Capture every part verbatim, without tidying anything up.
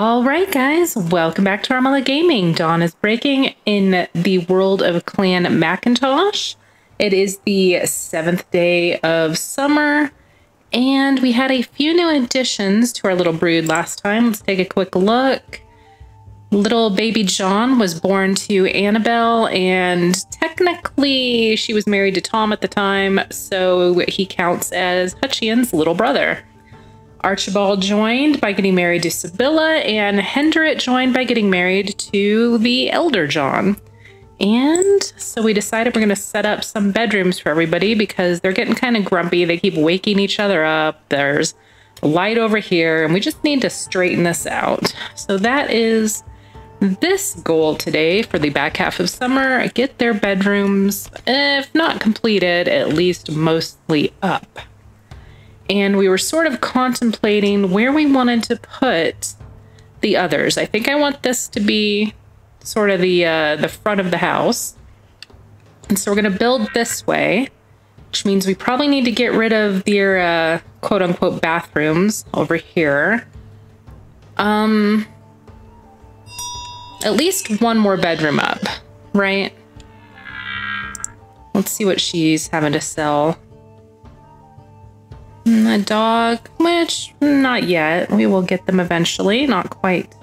All right, guys, welcome back to Aremela Gaming. Dawn is breaking in the world of Clan Macintosh. It is the seventh day of summer, and we had a few new additions to our little brood last time. Let's take a quick look. Little baby John was born to Annabelle, and technically she was married to Tom at the time, so he counts as Hutchian's little brother. Archibald joined by getting married to Sibylla, and Hendrit joined by getting married to the elder John. And so we decided we're going to set up some bedrooms for everybody because they're getting kind of grumpy. They keep waking each other up. There's light over here, and we just need to straighten this out. So that is this goal today for the back half of summer. Get their bedrooms, if not completed, at least mostly up. And we were sort of contemplating where we wanted to put the others. I think I want this to be sort of the uh, the front of the house. And so we're gonna build this way, which means we probably need to get rid of their uh, quote unquote bathrooms over here. Um, at least one more bedroom up, right? Let's see what she's having to sell. A dog, which not yet. We will get them eventually. Not quite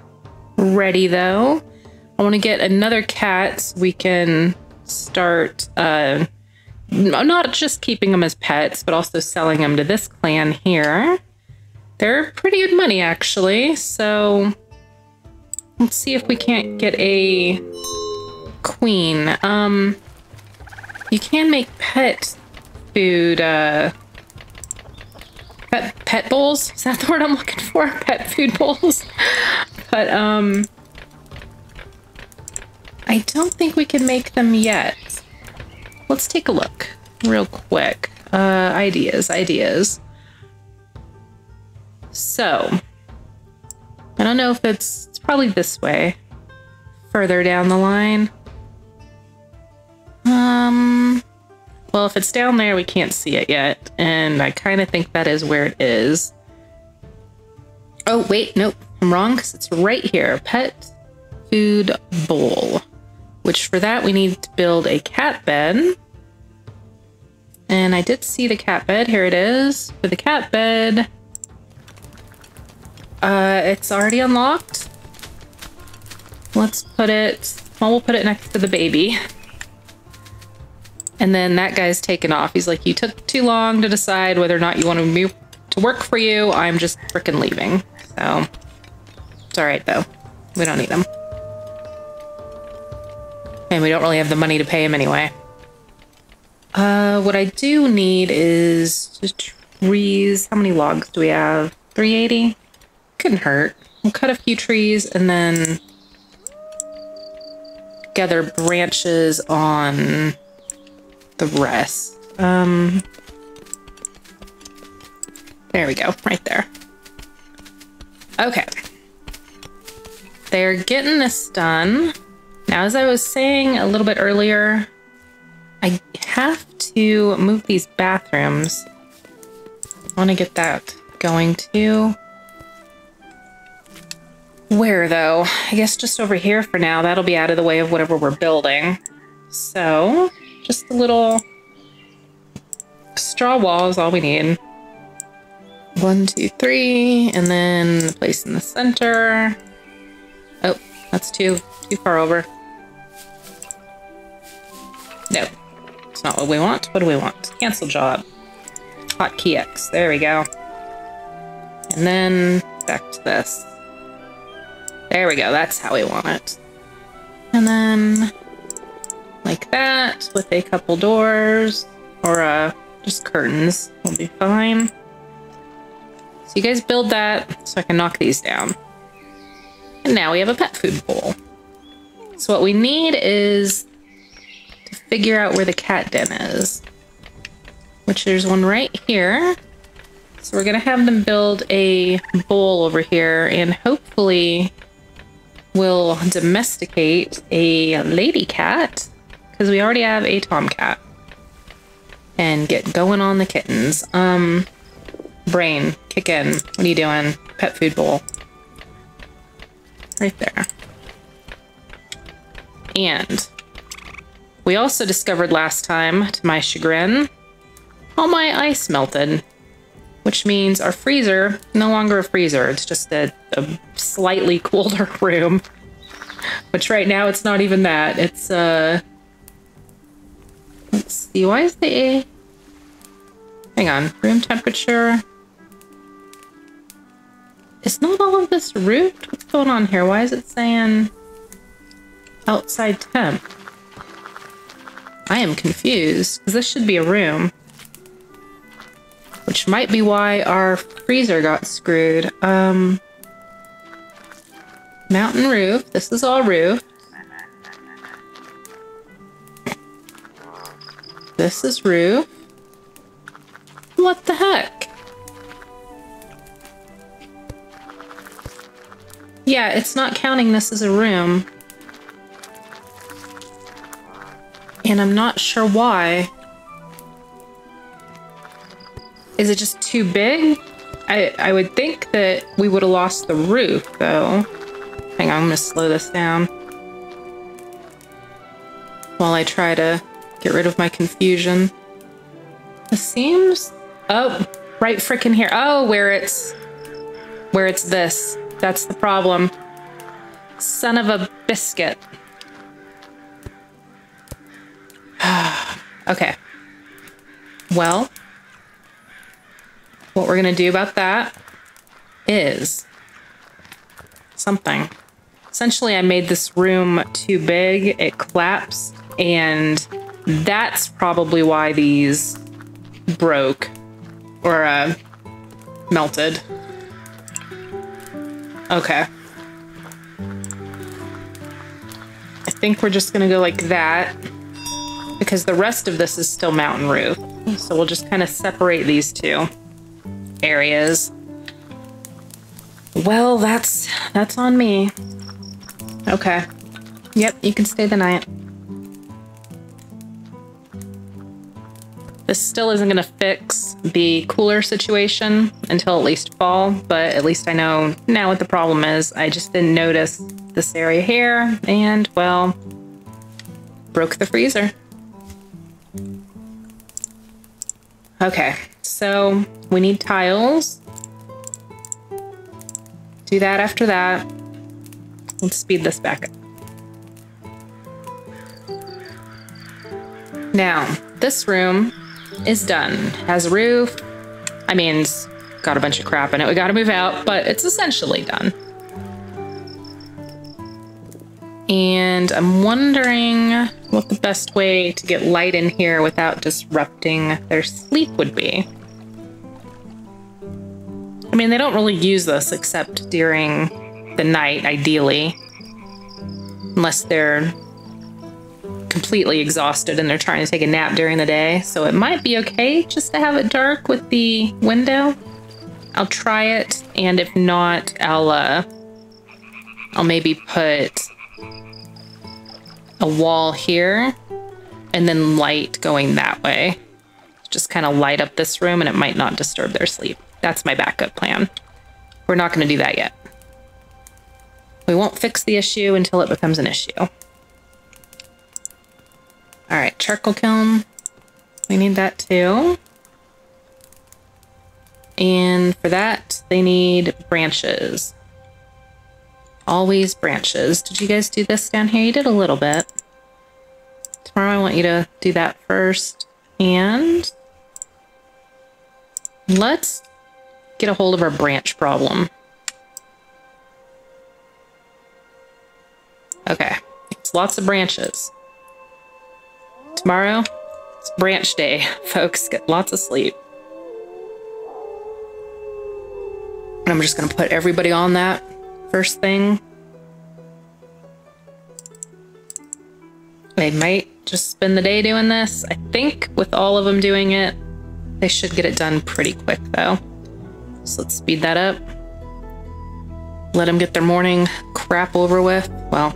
ready though. I want to get another cat so we can start uh, not just keeping them as pets, but also selling them to this clan here. They're pretty good money actually. So let's see if we can't get a queen. Um, you can make pet food. Uh, Pet, pet bowls? Is that the word I'm looking for? Pet food bowls? But, um, I don't think we can make them yet. Let's take a look real quick. Uh, ideas, ideas. So, I don't know if it's, it's probably this way. Further down the line. Um... Well, if it's down there, we can't see it yet. And I kind of think that is where it is. Oh, wait, nope, I'm wrong because it's right here. Pet food bowl, which for that we need to build a cat bed. And I did see the cat bed. Here it is for the cat bed. Uh, it's already unlocked. Let's put it, well, we'll put it next to the baby. And then that guy's taken off. He's like, you took too long to decide whether or not you want to move to work for you. I'm just frickin' leaving. So it's all right though. We don't need him. And we don't really have the money to pay him anyway. Uh, what I do need is just trees. How many logs do we have? three eighty? Couldn't hurt. We'll cut a few trees and then gather branches on the rest. Um, there we go, right there. Okay. They're getting this done. Now, as I was saying a little bit earlier, I have to move these bathrooms. I want to get that going too. Where though? I guess just over here for now. That'll be out of the way of whatever we're building. So, just a little straw wall is all we need. One, two, three, and then the place in the center. Oh, that's too too far over. Nope, it's not what we want. What do we want? Cancel job. Hotkey X. There we go. And then back to this. There we go. That's how we want it. And then like that, with a couple doors, or uh, just curtains, will be fine. So you guys build that, so I can knock these down. And now we have a pet food bowl. So what we need is to figure out where the cat den is, which there's one right here. So we're gonna have them build a bowl over here, and hopefully we'll domesticate a lady cat, because we already have a tomcat. And get going on the kittens. Um, brain, kick in. What are you doing? Pet food bowl. right there. And we also discovered last time, to my chagrin, all my ice melted, which means our freezer, no longer a freezer, it's just a, a slightly colder room, which right now it's not even that. It's, uh, let's see, why is the, hang on, room temperature. It's not all of this root? What's going on here? Why is it saying outside temp? I am confused, because this should be a room. Which might be why our freezer got screwed. Um, mountain roof. This is all roof. This is roof. What the heck? Yeah, it's not counting this as a room. And I'm not sure why. Is it just too big? I, I would think that we would have lost the roof, though. Hang on, I'm gonna slow this down while I try to get rid of my confusion. This seems... Oh, right frickin' here. Oh, where it's... Where it's this. That's the problem. Son of a biscuit. Okay. Well... What we're gonna do about that is something. Essentially, I made this room too big, it collapsed, and that's probably why these broke or uh, melted. Okay. I think we're just gonna go like that because the rest of this is still mountain roof. So we'll just kind of separate these two areas. Well, that's that's on me. Okay. Yep, you can stay the night. This still isn't gonna fix the cooler situation until at least fall, but at least I know now what the problem is. I just didn't notice this area here and, well, broke the freezer. Okay, so we need tiles. Do that after that. Let's speed this back up. Now, this room is done. Has a roof. I mean, it's got a bunch of crap in it. We gotta move out, but it's essentially done. And I'm wondering what the best way to get light in here without disrupting their sleep would be. I mean, they don't really use this except during the night, ideally. Unless they're completely exhausted and they're trying to take a nap during the day. So it might be okay just to have it dark with the window. I'll try it, and if not, I'll, uh, I'll maybe put a wall here and then light going that way. Just kind of light up this room and it might not disturb their sleep. That's my backup plan. We're not going to do that yet. We won't fix the issue until it becomes an issue. All right, charcoal kiln. We need that too. And for that, they need branches. Always branches. Did you guys do this down here? You did a little bit. Tomorrow I want you to do that first. And let's get a hold of our branch problem. Okay. It's lots of branches. Tomorrow, it's branch day, folks. Get lots of sleep. And I'm just going to put everybody on that. First thing, they might just spend the day doing this. I think with all of them doing it, they should get it done pretty quick though. So let's speed that up. Let them get their morning crap over with. Well,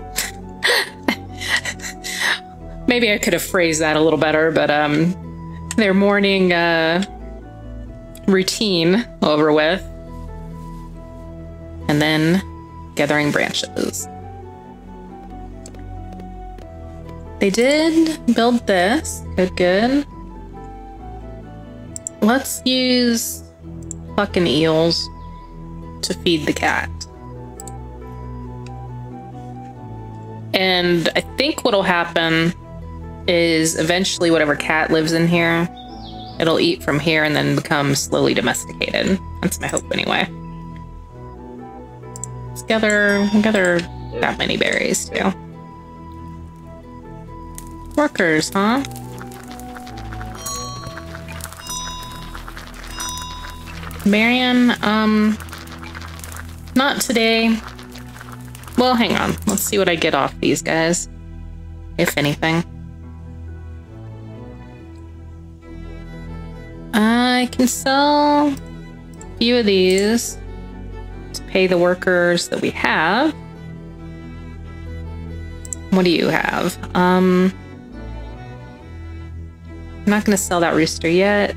maybe I could have phrased that a little better, but um, their morning uh, routine over with. And then gathering branches. They did build this. Good, good. Let's use fucking eels to feed the cat. And I think what'll happen is eventually whatever cat lives in here, it'll eat from here and then become slowly domesticated. That's my hope anyway. Let's gather, gather that many berries too. Workers, huh? Marion, um, not today. Well, hang on. Let's see what I get off these guys, if anything. I can sell a few of these to pay the workers that we have. What do you have? Um, I'm not going to sell that rooster yet.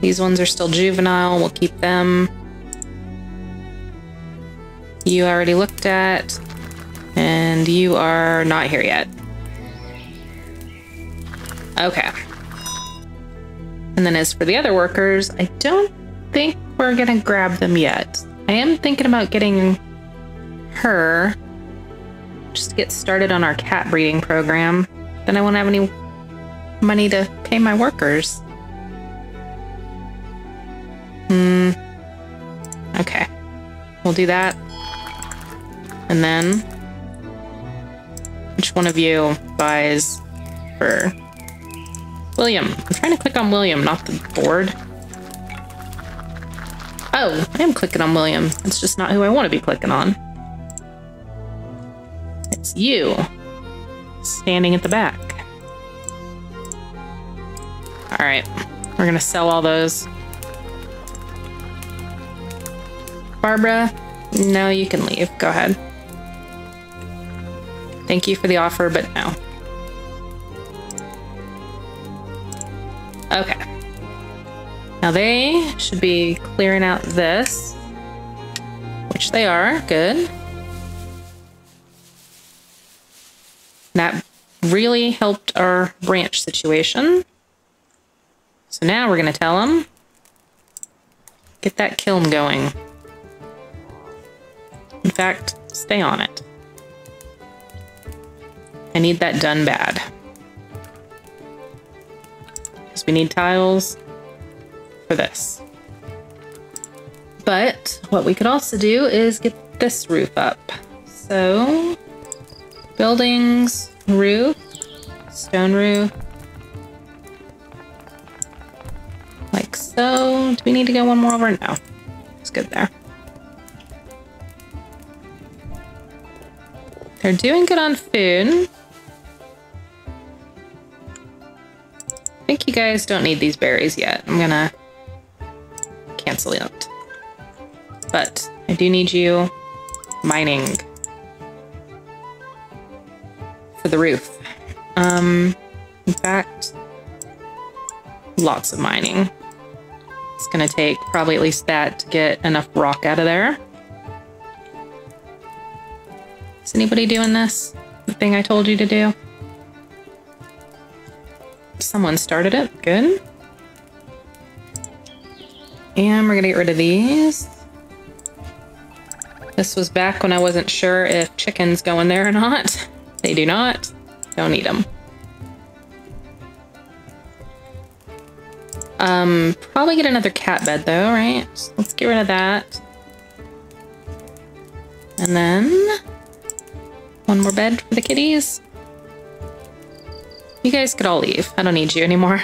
These ones are still juvenile. We'll keep them. You already looked at, and you are not here yet. Okay. And then as for the other workers, I don't think we're gonna grab them yet. I am thinking about getting her just to get started on our cat breeding program. Then I won't have any money to pay my workers. Hmm. Okay. We'll do that. And then, which one of you buys for William? I'm trying to click on William, not the board. Oh, I am clicking on William. It's just not who I want to be clicking on. It's you, standing at the back. All right, we're going to sell all those. Barbara, no, you can leave. Go ahead. Thank you for the offer, but no. Okay. Now they should be clearing out this, which they are. Good. That really helped our branch situation. So now we're going to tell them, get that kiln going. In fact, stay on it. I need that done bad. Because we need tiles for this. But what we could also do is get this roof up. So, buildings, roof, stone roof. Like so. Do we need to go one more over? No. It's good there. They're doing good on food. I think you guys don't need these berries yet. I'm gonna cancel it. But I do need you mining for the roof. Um, in fact, lots of mining. It's gonna take probably at least that to get enough rock out of there. Is anybody doing this? The thing I told you to do? Someone started it. Good. And we're gonna get rid of these. This was back when I wasn't sure if chickens go in there or not. They do not. Don't need them. Um, probably get another cat bed though, right? So let's get rid of that. And then one more bed for the kitties. You guys could all leave. I don't need you anymore.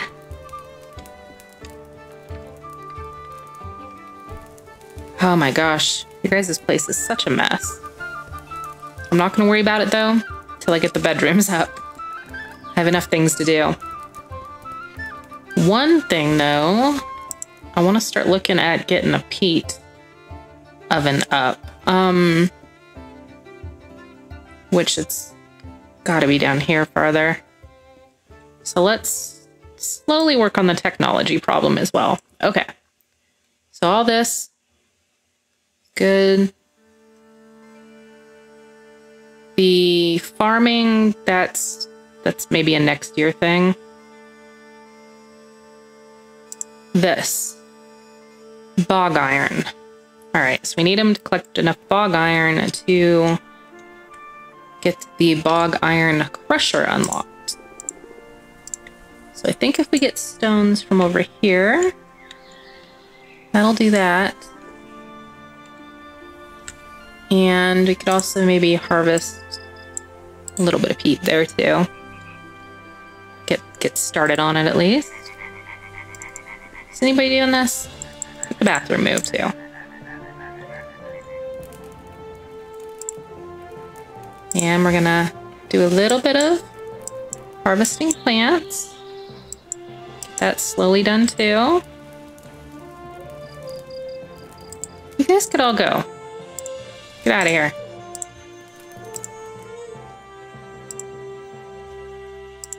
Oh my gosh. You guys' place is such a mess. I'm not going to worry about it though, till I get the bedrooms up. I have enough things to do. One thing though, I want to start looking at getting a peat oven up. Um, which it's got to be down here farther. So let's slowly work on the technology problem as well. Okay. So all this. Good. The farming, that's that's maybe a next year thing. This. Bog iron. Alright, so we need him to collect enough bog iron to get the bog iron crusher unlocked. So I think if we get stones from over here, that'll do that. And we could also maybe harvest a little bit of peat there too. Get get started on it at least. Is anybody doing this? The bathroom move too. And we're gonna do a little bit of harvesting plants. Get that slowly done too. You guys could all go. Get out of here.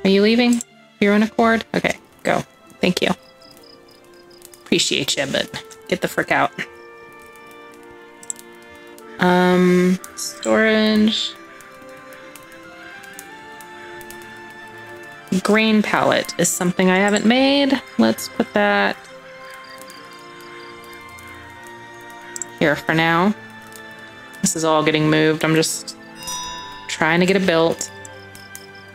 Are you leaving? Of your own accord? Okay, go. Thank you. Appreciate you, but get the frick out. Um, storage. Grain pallet is something I haven't made. Let's put that here for now. This is all getting moved. I'm just trying to get it built.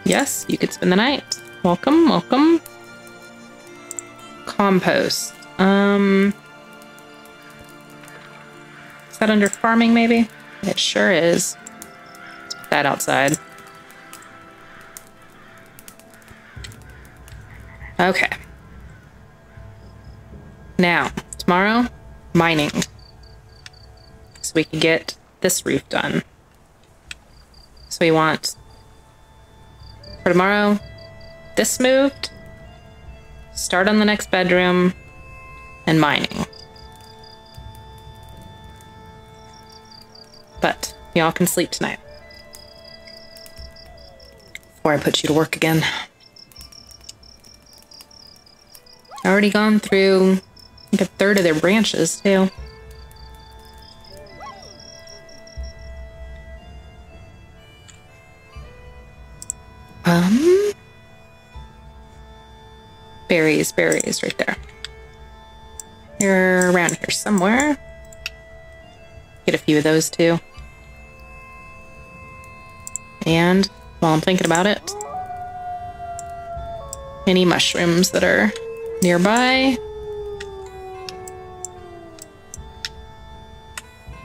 Yes, you could spend the night. Welcome, welcome. Compost. Um, is that under farming maybe? It sure is. Let's put that outside. Okay. Now, tomorrow, mining. So we can get this roof done. So we want for tomorrow this moved, start on the next bedroom, and mining. But y'all can sleep tonight before I put you to work again. Already gone through I think, a third of their branches too. Um, berries, berries right there. You're around here somewhere. Get a few of those too. And while I'm thinking about it, any mushrooms that are nearby.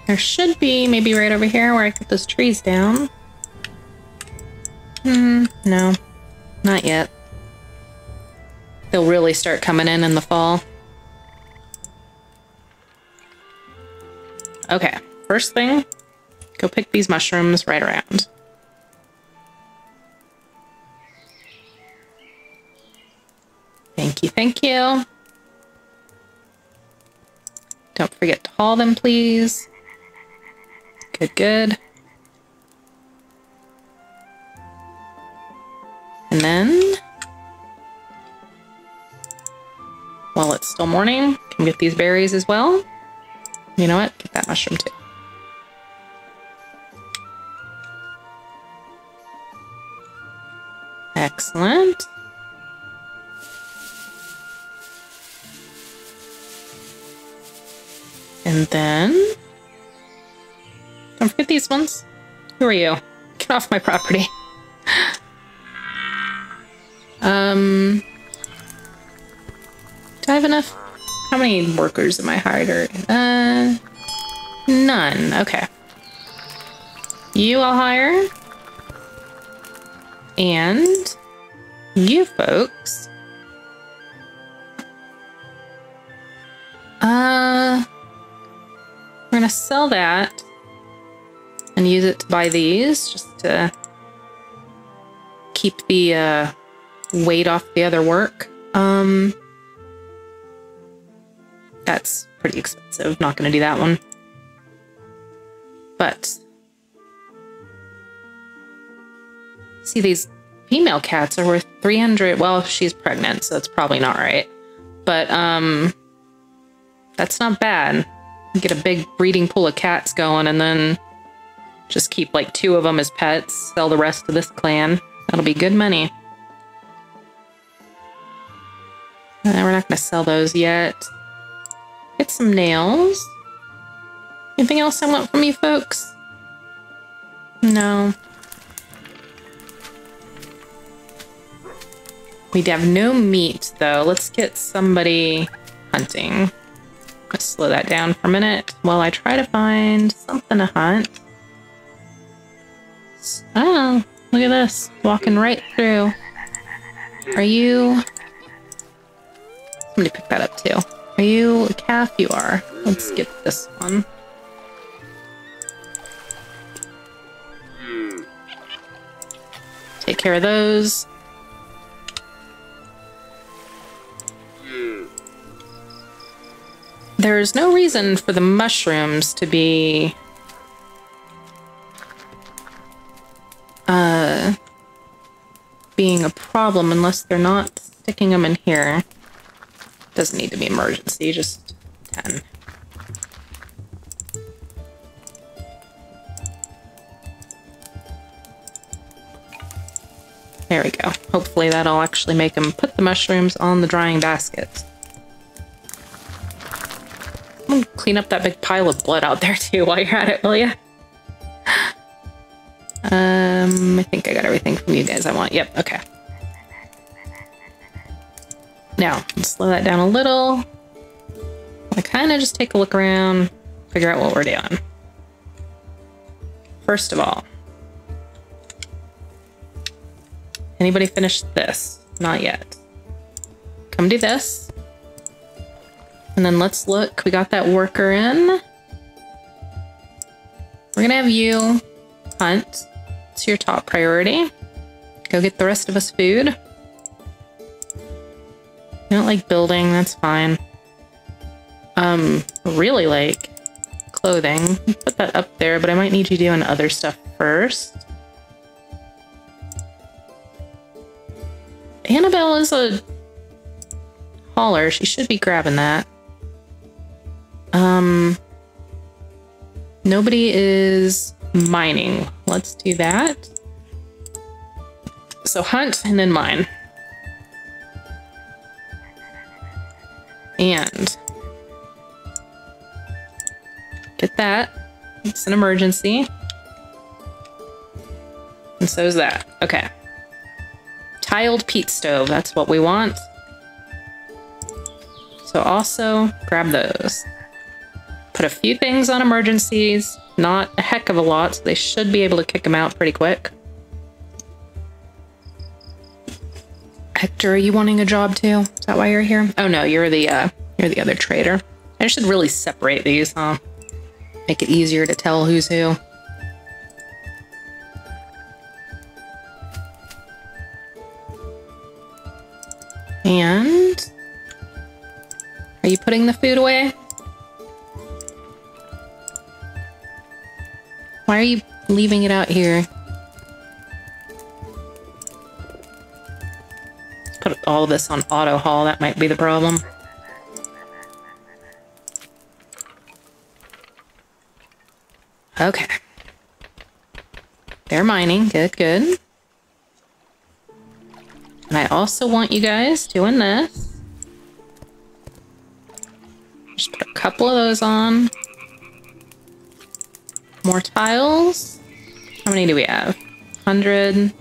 There should be maybe right over here where I cut those trees down. Hmm, no, not yet. They'll really start coming in in the fall. Okay, first thing, go pick these mushrooms right around. Thank you, thank you. Don't forget to haul them, please. Good, good. And then, while it's still morning, can get these berries as well. You know what? Get that mushroom too. Excellent. And then, don't forget these ones. Who are you? Get off my property. Um, do I have enough? How many workers am I hired? Uh, none. Okay. You I'll hire. And you folks. Uh, we're gonna sell that and use it to buy these just to keep the, uh, weight off the other work. Um, that's pretty expensive. Not going to do that one. But see, these female cats are worth three hundred. Well, she's pregnant, so that's probably not right. But um, that's not bad. You get a big breeding pool of cats going, and then Just keep like two of them as pets, sell the rest to this clan. That'll be good money. Uh, we're not going to sell those yet. Get some nails. Anything else I want from you folks? No. We'd have no meat, though. Let's get somebody hunting. Let's slow that down for a minute while I try to find something to hunt. Oh, look at this. Walking right through. Are you... Somebody pick that up, too. Are you a calf? You are. Let's get this one. Take care of those. There's no reason for the mushrooms to be uh, being a problem unless they're not sticking them in here. Doesn't need to be emergency, just ten. There we go. Hopefully that'll actually make them put the mushrooms on the drying basket. Clean up that big pile of blood out there too while you're at it, will you? Um, I think I got everything from you guys I want. Yep, okay. Now, let's slow that down a little. I kind of just take a look around, figure out what we're doing. First of all, anybody finished this? Not yet. Come do this. And then let's look. We got that worker in. We're going to have you hunt. It's your top priority. Go get the rest of us food. I don't like building. That's fine. Um, really like clothing. Put that up there, but I might need you doing other stuff first. Annabelle is a hauler. She should be grabbing that. Um, nobody is mining. Let's do that. So hunt and then mine. And get that. It's an emergency. And so is that. Okay. Tiled peat stove. That's what we want. So also grab those. Put a few things on emergencies, not a heck of a lot, so they should be able to kick them out pretty quick. Hector, are you wanting a job too? Is that why you're here? Oh no, you're the uh, you're the other trader. I should really separate these, huh? Make it easier to tell who's who. And are you putting the food away? Why are you leaving it out here? Put all this on auto haul, that might be the problem. Okay. They're mining, good, good. And I also want you guys doing this. Just put a couple of those on. More tiles. How many do we have? one hundred. Is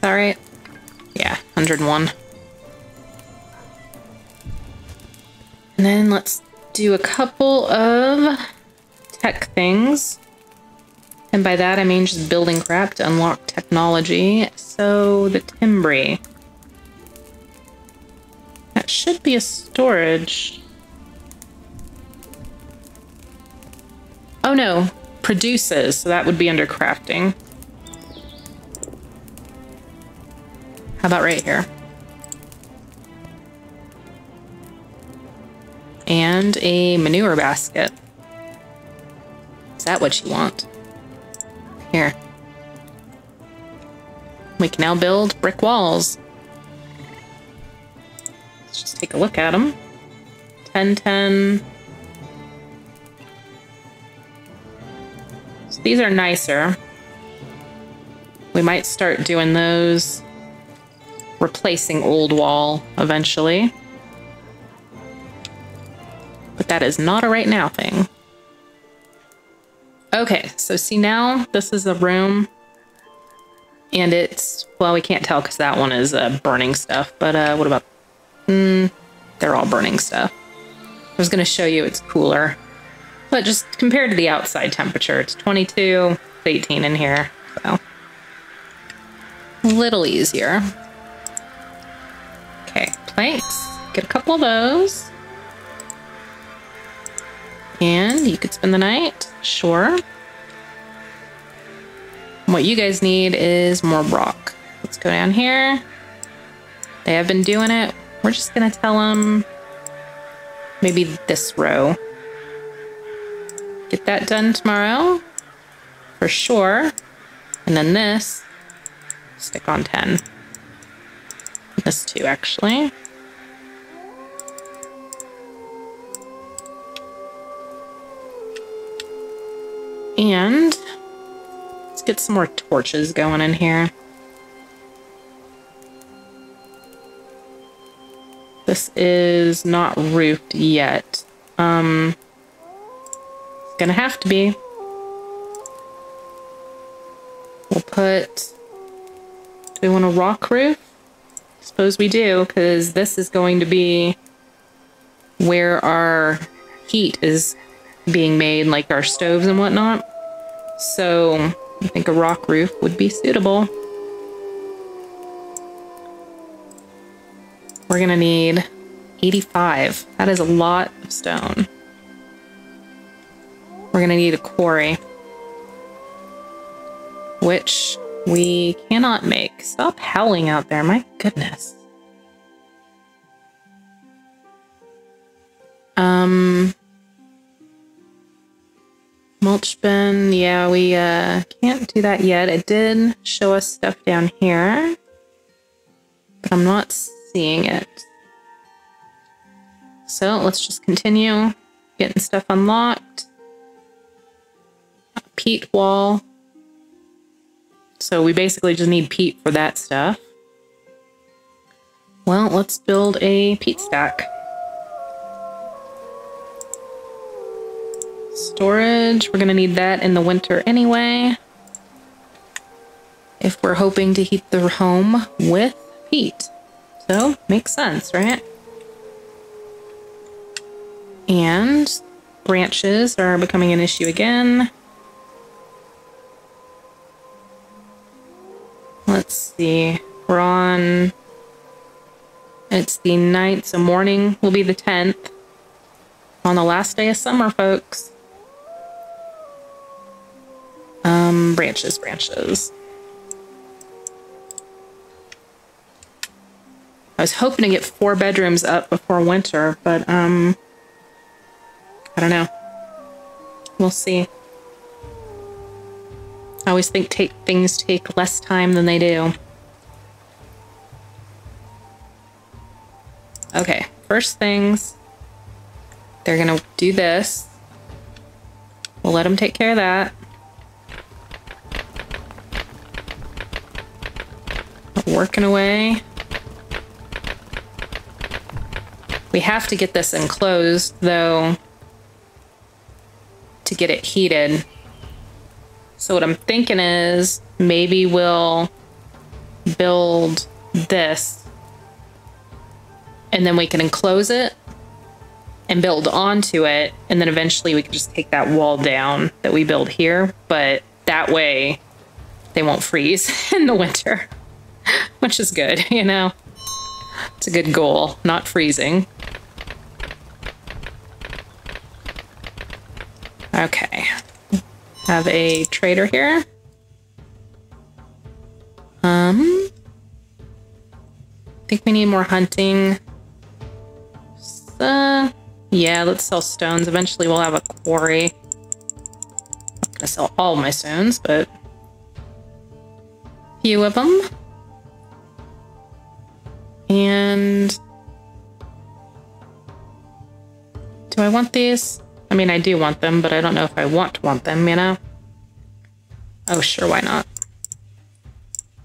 that right? Yeah, one hundred and one. And then let's do a couple of tech things. And by that I mean just building crap to unlock technology. So the Timbri. That should be a storage. Oh no, produces, so that would be under crafting. How about right here? And a manure basket. Is that what you want? Here. We can now build brick walls. Let's just take a look at them. ten, ten. These are nicer. We might start doing those, replacing old wall eventually. But that is not a right now thing. Okay, so see now this is a room and it's, well, we can't tell because that one is uh, burning stuff, but uh, what about, mm, they're all burning stuff. I was gonna show you it's cooler, but just compared to the outside temperature, it's twenty-two, it's eighteen in here, so a little easier. Okay, planks, get a couple of those. And you could spend the night, sure. What you guys need is more rock. Let's go down here. They have been doing it. We're just gonna tell them maybe this row. Get that done tomorrow for sure. And then this, stick on ten. This too, actually. And let's get some more torches going in here. This is not roofed yet. Um, it's gonna have to be. We'll put, do we want a rock roof? I suppose we do, because this is going to be where our heat is being made, like our stoves and whatnot. So I think a rock roof would be suitable. We're gonna need eighty-five. That is a lot of stone. We're gonna need a quarry, which we cannot make. Stop howling out there, my goodness. Um... Mulch bin, yeah, we uh, can't do that yet. It did show us stuff down here, but I'm not seeing it. So let's just continue getting stuff unlocked. Peat wall. So we basically just need peat for that stuff. Well, let's build a peat stack. Storage, we're gonna need that in the winter anyway, if we're hoping to heat the home with peat. So, makes sense, right? And branches are becoming an issue again. Let's see, we're on, it's the ninth, so morning will be the tenth. On the last day of summer, folks. Um, branches, branches. I was hoping to get four bedrooms up before winter, but, um, I don't know. We'll see. I always think take, things take less time than they do. Okay, first things, they're gonna do this. We'll let them take care of that. Working away. We have to get this enclosed though to get it heated. So what I'm thinking is maybe we'll build this and then we can enclose it and build onto it, and then eventually we can just take that wall down that we build here, but that way they won't freeze in the winter. Which is good, you know. It's a good goal, not freezing. Okay. Have a trader here. Um I think we need more hunting. Uh, yeah, let's sell stones. Eventually we'll have a quarry. I'm gonna sell all my stones, but a few of them. And do I want these? I mean, I do want them, but I don't know if I want to want them, you know? Oh, sure, why not?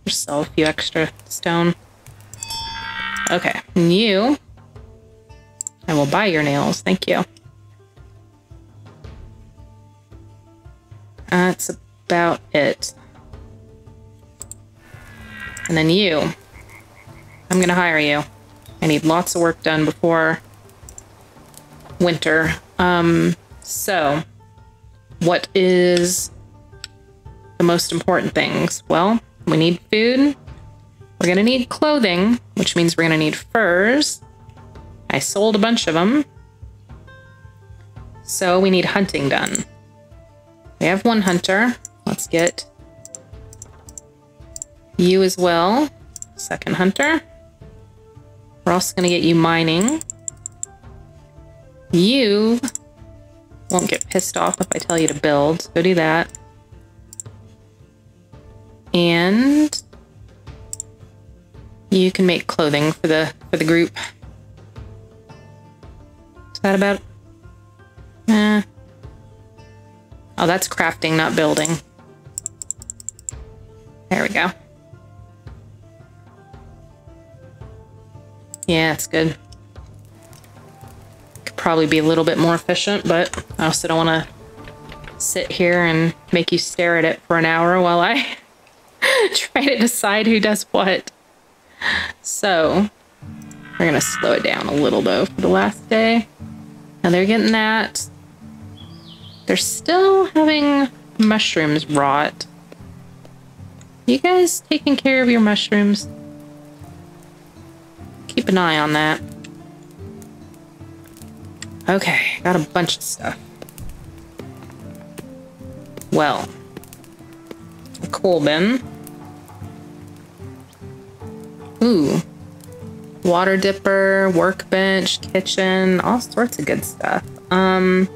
Just sell a few extra stone. Okay, and you, I will buy your nails, thank you. That's about it. And then you, I'm gonna hire you. I need lots of work done before winter. Um, so what is the most important things? Well, we need food. We're gonna need clothing, which means we're gonna need furs. I sold a bunch of them. So we need hunting done. We have one hunter. Let's get you as well. Second hunter. We're also gonna get you mining. You won't get pissed off if I tell you to build. Go do that. And you can make clothing for the for the group. Is that about? Eh. Oh, that's crafting, not building. There we go. Yeah, that's good. Could probably be a little bit more efficient, but I also don't want to sit here and make you stare at it for an hour while I try to decide who does what. So we're gonna slow it down a little though for the last day. Now they're getting that. They're still having mushrooms rot. You guys taking care of your mushrooms? Keep an eye on that. Okay, got a bunch of stuff. Well, cool then. Ooh, water dipper, workbench, kitchen, all sorts of good stuff. Um,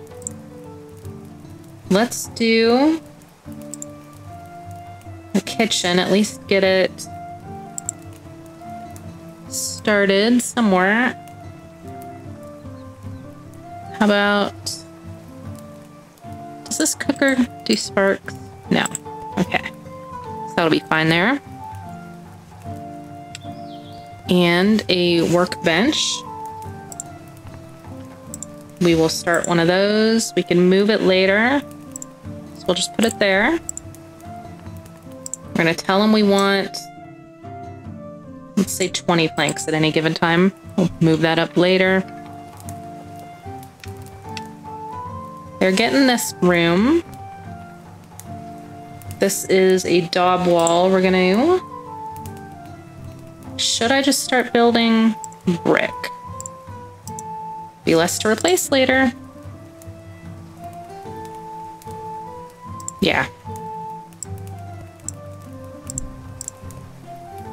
let's do a kitchen, at least get it started somewhere. How about, does this cooker do sparks? No, okay, so that'll be fine there. And a workbench. We will start one of those. We can move it later. So we'll just put it there. We're gonna tell them we want, let's say twenty planks at any given time. We'll move that up later. They're getting this room. This is a daub wall. We're gonna, should I just start building brick? Be less to replace later. Yeah.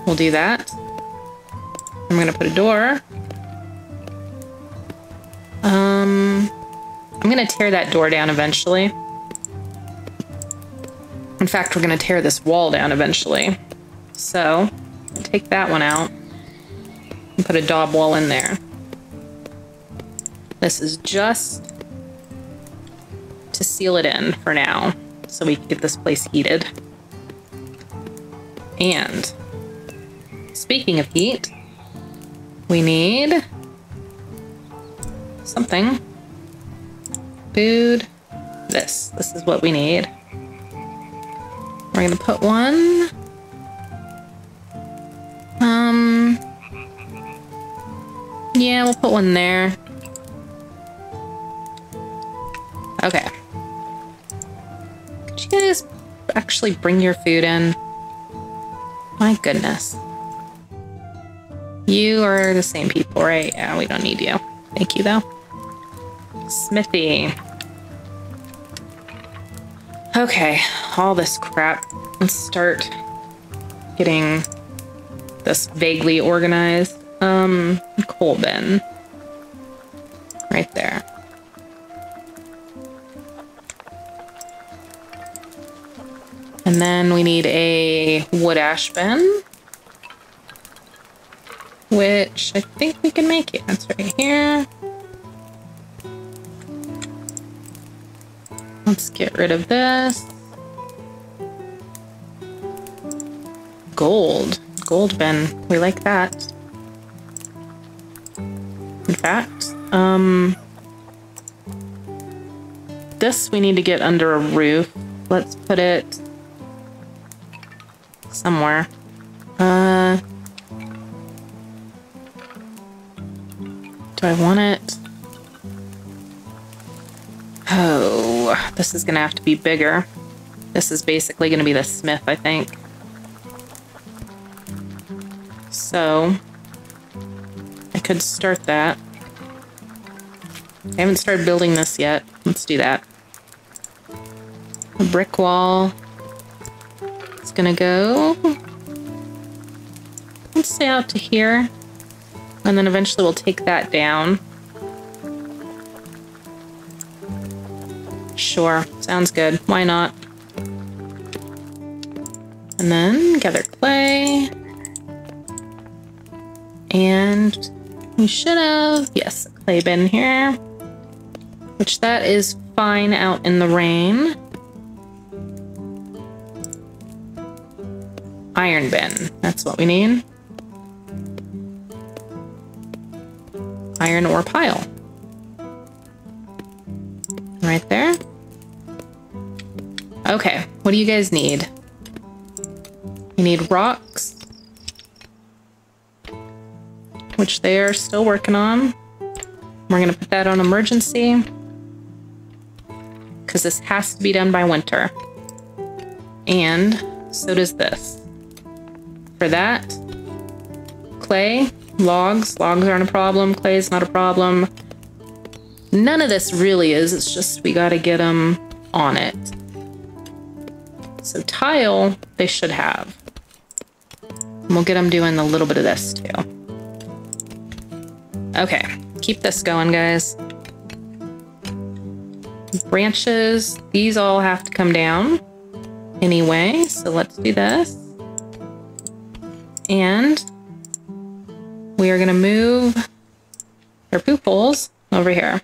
We'll do that. I'm gonna put a door. Um, I'm gonna tear that door down eventually. In fact, we're gonna tear this wall down eventually. So take that one out and put a daub wall in there. This is just to seal it in for now so we can get this place heated. And speaking of heat, we need something. Food. This. This is what we need. We're gonna put one. Um, yeah, we'll put one there. Okay. Could you guys actually bring your food in? My goodness. You are the same people, right? Yeah, we don't need you. Thank you, though. Smithy. Okay, all this crap. Let's start getting this vaguely organized. Um, coal bin. Right there. And then we need a wood ash bin, which I think we can make it. That's right here. Let's get rid of this. gold. Gold bin. We like that. In fact, um... this we need to get under a roof. Let's put it somewhere. Uh... Do I want it? Oh, this is gonna have to be bigger. This is basically gonna be the smith, I think. So, I could start that. I haven't started building this yet. Let's do that. A brick wall. It's gonna go, let's say out to here. And then eventually we'll take that down. Sure, sounds good. Why not? And then gather clay. And we should have, yes, a clay bin here. Which that is fine out in the rain. Iron bin, that's what we need. Iron ore pile. Right there. Okay, what do you guys need? You need rocks, which they are still working on. We're gonna put that on emergency because this has to be done by winter. And so does this. For that, clay. Logs. Logs aren't a problem. Clay is not a problem. None of this really is. It's just we gotta get them on it. So tile, they should have. And we'll get them doing a little bit of this too. Okay. Keep this going, guys. Branches. These all have to come down anyway. So let's do this. And we are going to move their poop holes over here.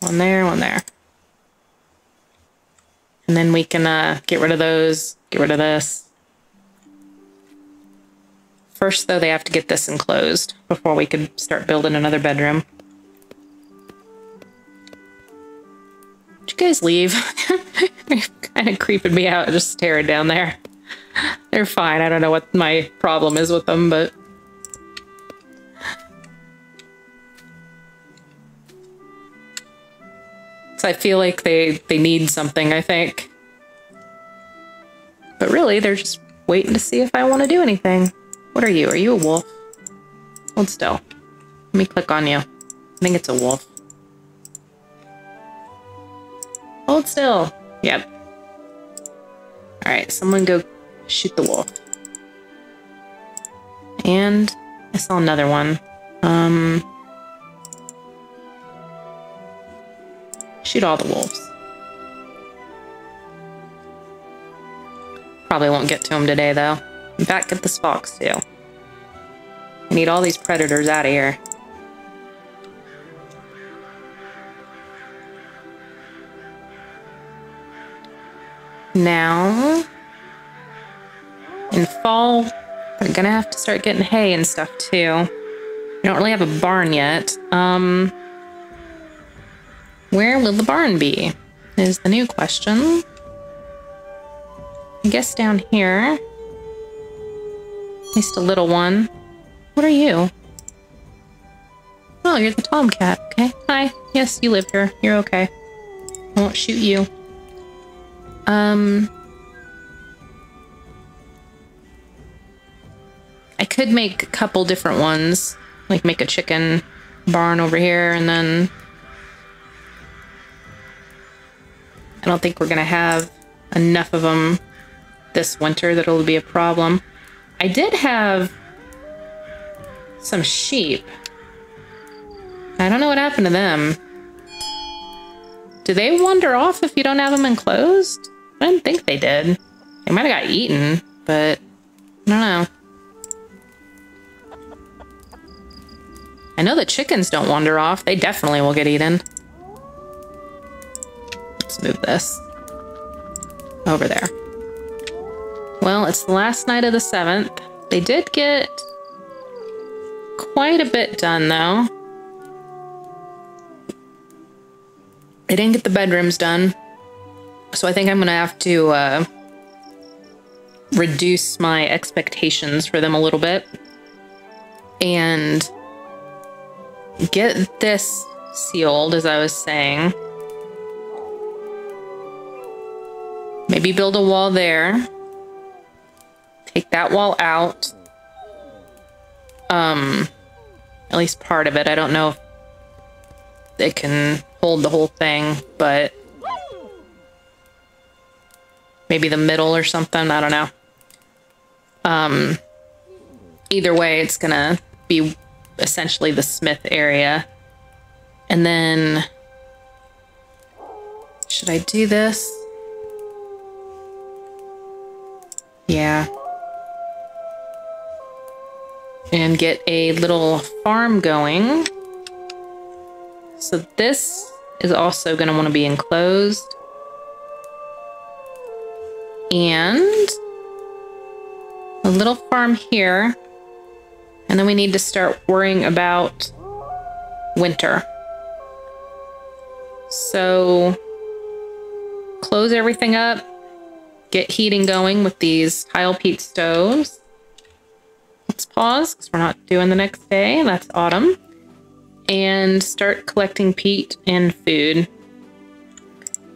One there, one there. And then we can uh, get rid of those, get rid of this. First, though, they have to get this enclosed before we could start building another bedroom. Would you guys leave? They're kind of creeping me out, just staring down there. They're fine. I don't know what my problem is with them, but so I feel like they they need something, I think. But really, they're just waiting to see if I want to do anything. What are you? Are you a wolf? Hold still. Let me click on you. I think it's a wolf. Hold still. Yep. All right, someone go shoot the wolf. And I saw another one. Um, shoot all the wolves. Probably won't get to him today, though. In fact, get this fox, too. I need all these predators out of here. Now, in fall, we're gonna have to start getting hay and stuff too. We don't really have a barn yet. Um, where will the barn be? Is the new question. I guess down here. At least a little one. What are you? Oh, you're the tomcat. Okay. Hi. Yes, you live here. You're okay. I won't shoot you. Um, I could make a couple different ones, like make a chicken barn over here, and then I don't think we're gonna have enough of them this winter that it'll be a problem. I did have some sheep. I don't know what happened to them. Do they wander off if you don't have them enclosed? I didn't think they did. They might have got eaten, but I don't know. I know the chickens don't wander off. They definitely will get eaten. Let's move this over there. Well, it's the last night of the seventh. They did get quite a bit done, though. They didn't get the bedrooms done. So I think I'm going to have to uh, reduce my expectations for them a little bit. And get this sealed, as I was saying. Maybe build a wall there. Take that wall out. Um, at least part of it. I don't know if it can hold the whole thing, but maybe the middle or something. I don't know. Um, either way, it's gonna be essentially the Smith area. And then, should I do this? Yeah. And get a little farm going. So this is also going to want to be enclosed. And a little farm here. And then we need to start worrying about winter. So close everything up. Get heating going with these tile peak stoves. Let's pause because we're not doing the next day. That's autumn. And start collecting peat and food.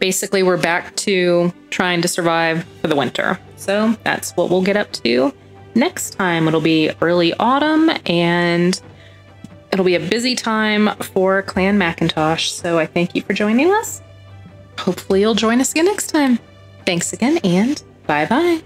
Basically, we're back to trying to survive for the winter. So that's what we'll get up to next time. It'll be early autumn and it'll be a busy time for Clan Macintosh. So I thank you for joining us. Hopefully you'll join us again next time. Thanks again and bye-bye.